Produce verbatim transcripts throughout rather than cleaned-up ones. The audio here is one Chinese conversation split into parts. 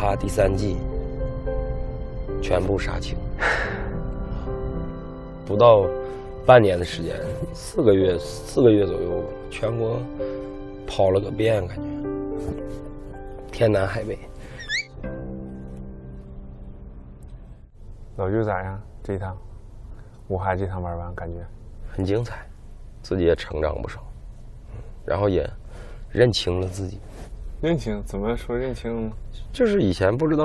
哈》第三季全部杀青，不到半年的时间，四个月四个月左右，全国跑了个遍，感觉天南海北。老舅咋样？这一趟，武汉这趟玩完感觉很精彩，自己也成长不少，然后也认清了自己。 认清怎么说认清？就是以前不知道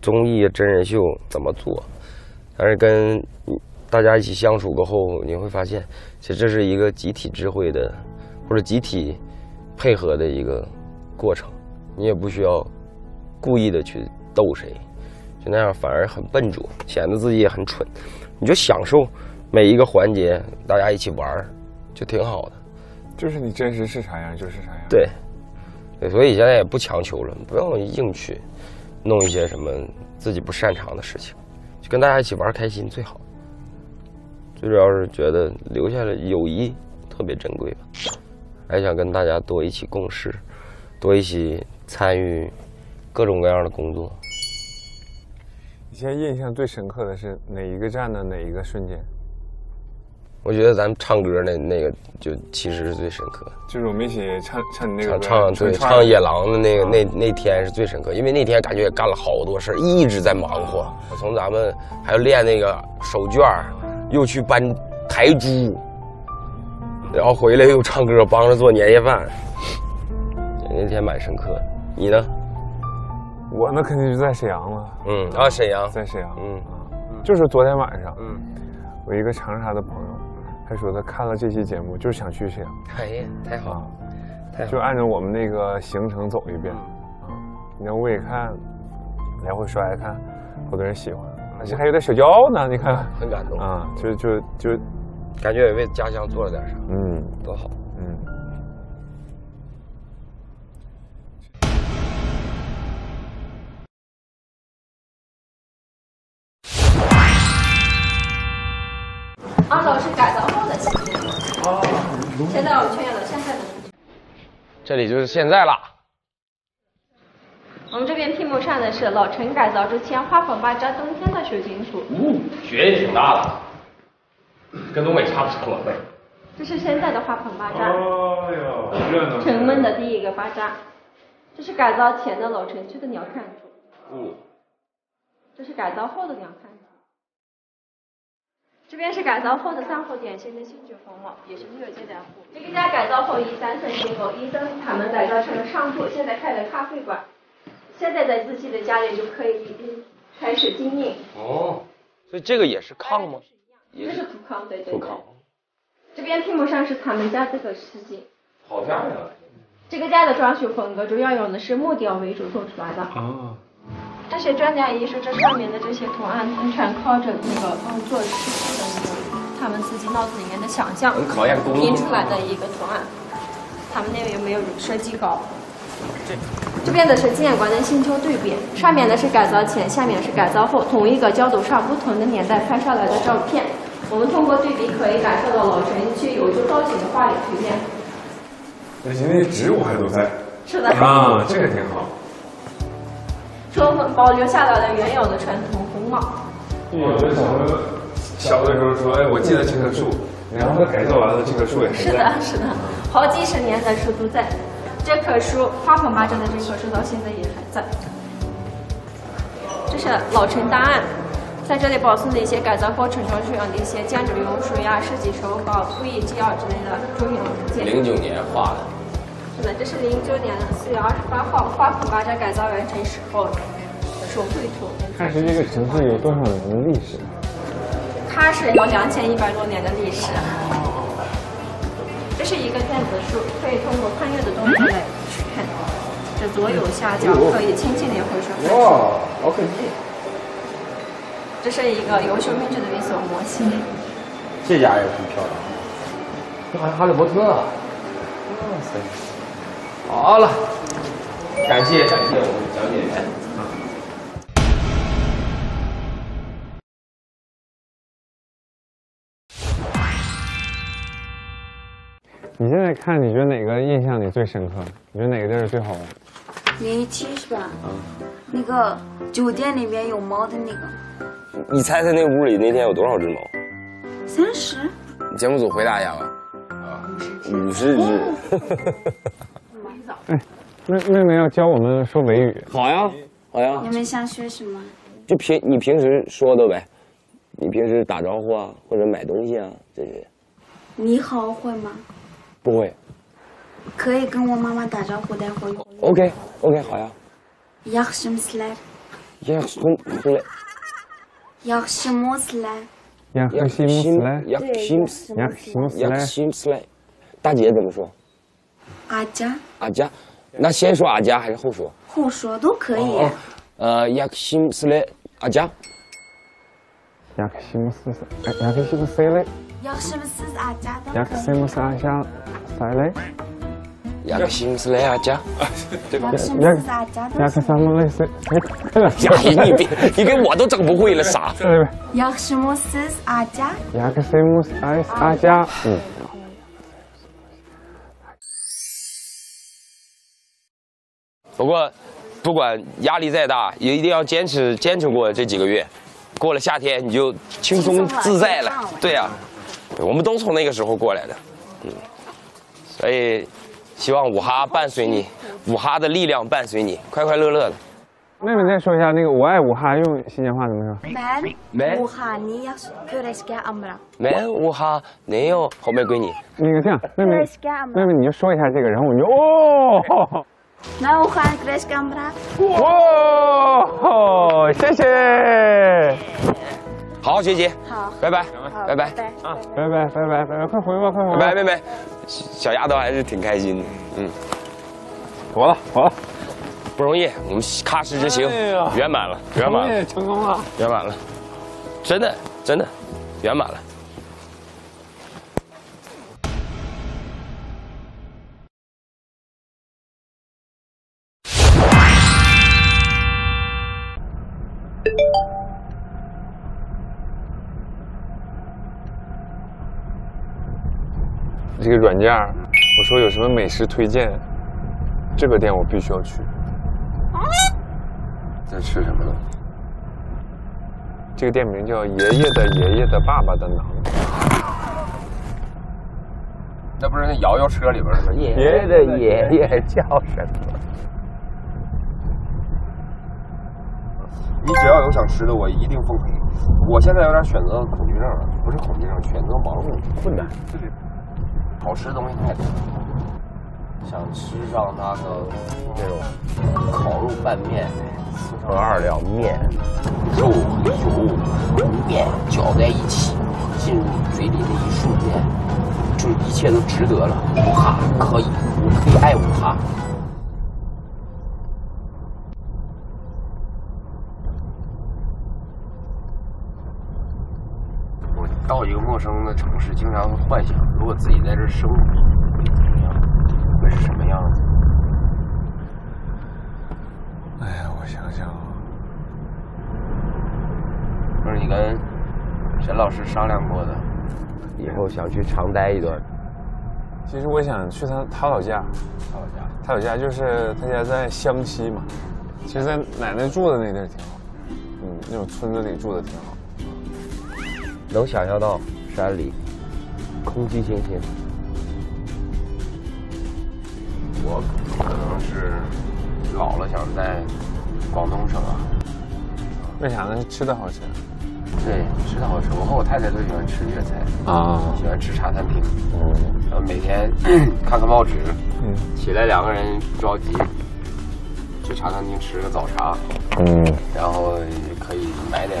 综艺真人秀怎么做，但是跟大家一起相处过后，你会发现，其实这是一个集体智慧的，或者集体配合的一个过程。你也不需要故意的去逗谁，就那样反而很笨拙，显得自己也很蠢。你就享受每一个环节，大家一起玩儿，就挺好的。就是你真实是啥样就是啥样。对。 对，所以现在也不强求了，不要硬去弄一些什么自己不擅长的事情，就跟大家一起玩开心最好。最主要是觉得留下了友谊特别珍贵吧，还想跟大家多一起共事，多一起参与各种各样的工作。你现在印象最深刻的是哪一个站的哪一个瞬间？ 我觉得咱们唱歌那那个就其实是最深刻，就是我们一起唱唱你那个唱对唱野狼的那个那那天是最深刻，因为那天感觉也干了好多事儿，一直在忙活。我从咱们还要练那个手绢，又去搬台珠，然后回来又唱歌，帮着做年夜饭。那天蛮深刻的。你呢？我那肯定是在沈阳了。嗯啊，沈阳在沈阳。嗯，就是昨天晚上，嗯，我一个长沙的朋友。 他说他看了这期节目，就是想去沈阳。哎呀，太好了，太好了就按照我们那个行程走一遍。啊，你看我也看，来回刷一看，好多人喜欢，而且还有点小骄傲呢。你看，很感动啊！就就就，就感觉也为家乡做了点啥。嗯，多好。嗯。二楼是改造。 现在我确认了，现在这里就是现在了。我们这边屏幕上的是老城改造之前花粉巴渣冬天的水晶树。嗯，雪也挺大的，跟东北差不多。这是现在的花粉巴渣。哎呀，热闹！城门的第一个巴渣，这是改造前的老城区的鸟瞰处。嗯。这是改造后的鸟瞰处。 这边是改造后的三户典型的新居风貌，也是六街两户。这个家改造后一三层结构，一层他们改造成了商铺，现在开了咖啡馆。现在在自己的家里就可以开始经营。哦，所以这个也是炕吗？也是土炕，对对对。土炕。这边屏幕上是他们家这个实景。好漂亮。这个家的装修风格主要用的是木雕为主做出来的。啊。 这些专家也说，这上面的这些图案完全靠着那个嗯做师傅的那个他们自己脑子里面的想象拼出来的一个图案。他们那边没有设计稿。这这边的是纪念馆的星球对比，上面的是改造前，下面是改造后，同一个角度上不同的年代拍下来的照片。我们通过对比可以感受到老城区有着高级的化理图面。而且那些植物还都在。是的。啊，这个挺好。 我们保留下来的原有的传统风貌。我就想说，小的时候说，哎，我记得这棵树，然后它改造完了，这棵树也是的，是的，好几十年的树都在。这棵树，花粉巴掌的这棵树到现在也还在。这是老城档案，在这里保存了一些改造过程中使用的一些建筑用书呀、设计手稿、布艺纪要之类的著名文件。零九年画的。 这是零九年的四月二十八号，花圃巴扎改造完成时候的手绘图。喀什这个城市有多少年的历史？喀什有两千一百多年的历史。这是一个电子书，可以通过翻阅的东西来去看。这左右下角可以轻轻的回旋。哇，好可惜。这是一个优秀命制的运送模型。这家也很漂亮，这好像《哈利波特》啊。哇塞！ 好了，感谢感谢我们讲解员。你现在看，你觉得哪个印象你最深刻？你觉得哪个地儿最好玩？零一七是吧？啊、嗯。那个酒店里面有猫的那个。你猜猜那屋里那天有多少只猫？三十。节目组回答一下吧。啊，五十只。蛮早。哎，妹妹妹要教我们说维语。好呀，好呀。你们想学什么？就平你平时说的呗，你平时打招呼啊，或者买东西啊，这些。你好会吗？不会。 可以跟我妈妈打招呼，待会儿。OK OK， 好呀。Yaxshi misler。Yaxshi misler。Yaxshi misler。Yaxshi misler。Yaxshi misler。Yaxshi misler。大姐怎么说？阿家。阿家，那先说阿家还是后说？后说都可以。呃 ，Yaxshi misler， 阿家。Yaxshi misler，Yaxshi misler。Yaxshi misler， 阿家。Yaxshi misler， 阿家，再来。 亚克西姆斯莱亚加，对吧？亚克萨加，亚克萨姆雷斯，哎，你别，你给我都整不会了，傻。亚克西姆斯阿加，亚克西姆斯阿加，嗯。不过，不管压力再大，也一定要坚持坚持过这几个月。过了夏天，你就轻松自在了。对呀，我们都从那个时候过来的，嗯，所以。 希望五哈伴随你，五哈的力量伴随你，快快乐乐的。妹妹再说一下那个“我爱五哈”用新疆话怎么说？没五哈，你要克雷斯加阿姆拉。没五哈，你有后面归你。那个这样，妹妹，妹妹你就说一下这个，然后我就哦。那五哈克雷斯加阿姆拉。哇，谢谢。好好学习。好，拜拜，拜拜，啊，拜拜，拜拜，拜拜，快回吧，快回吧，拜拜，妹妹。 小丫头还是挺开心的，嗯，妥了妥了，不容易，我们喀什之行圆满了，圆满了，成功了，圆满了，真的真的圆满了。这个软件，我说有什么美食推荐，这个店我必须要去。在吃什么呢？这个店名叫“爷爷的爷爷的爸爸的馕”。那不是那摇摇车里边的吗？爷爷的爷爷叫什么？你只要有想吃的，我一定奉陪。我现在有点选择恐惧症了，不是恐惧症，选择盲目困难。 好吃的东西太多了，想吃上它的这种烤肉拌面、四川二两面、肉油面搅在一起，进入嘴里的一瞬间，就一切都值得了。五哈可以，我可以爱五哈。我到一个陌生的城市，经常会幻想。 如果自己在这生活，会是什么样子？哎呀，我想想啊，不是你跟沈老师商量过的，以后想去长待一段。其实我想去他他老家，他老家，他老家就是他家在湘西嘛。其实，在奶奶住的那地儿挺好，嗯，那种村子里住的挺好，能想象到山里。 空气清新。我可能是老了，想在广东省啊。为啥呢？吃的好吃。对，吃的好吃。我和我太太都喜欢吃粤菜啊，喜欢吃茶餐厅。嗯。然后每天看看报纸，嗯，起来两个人不着急，去茶餐厅吃个早茶，嗯，然后可以买点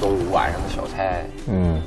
中午晚上的小菜，嗯。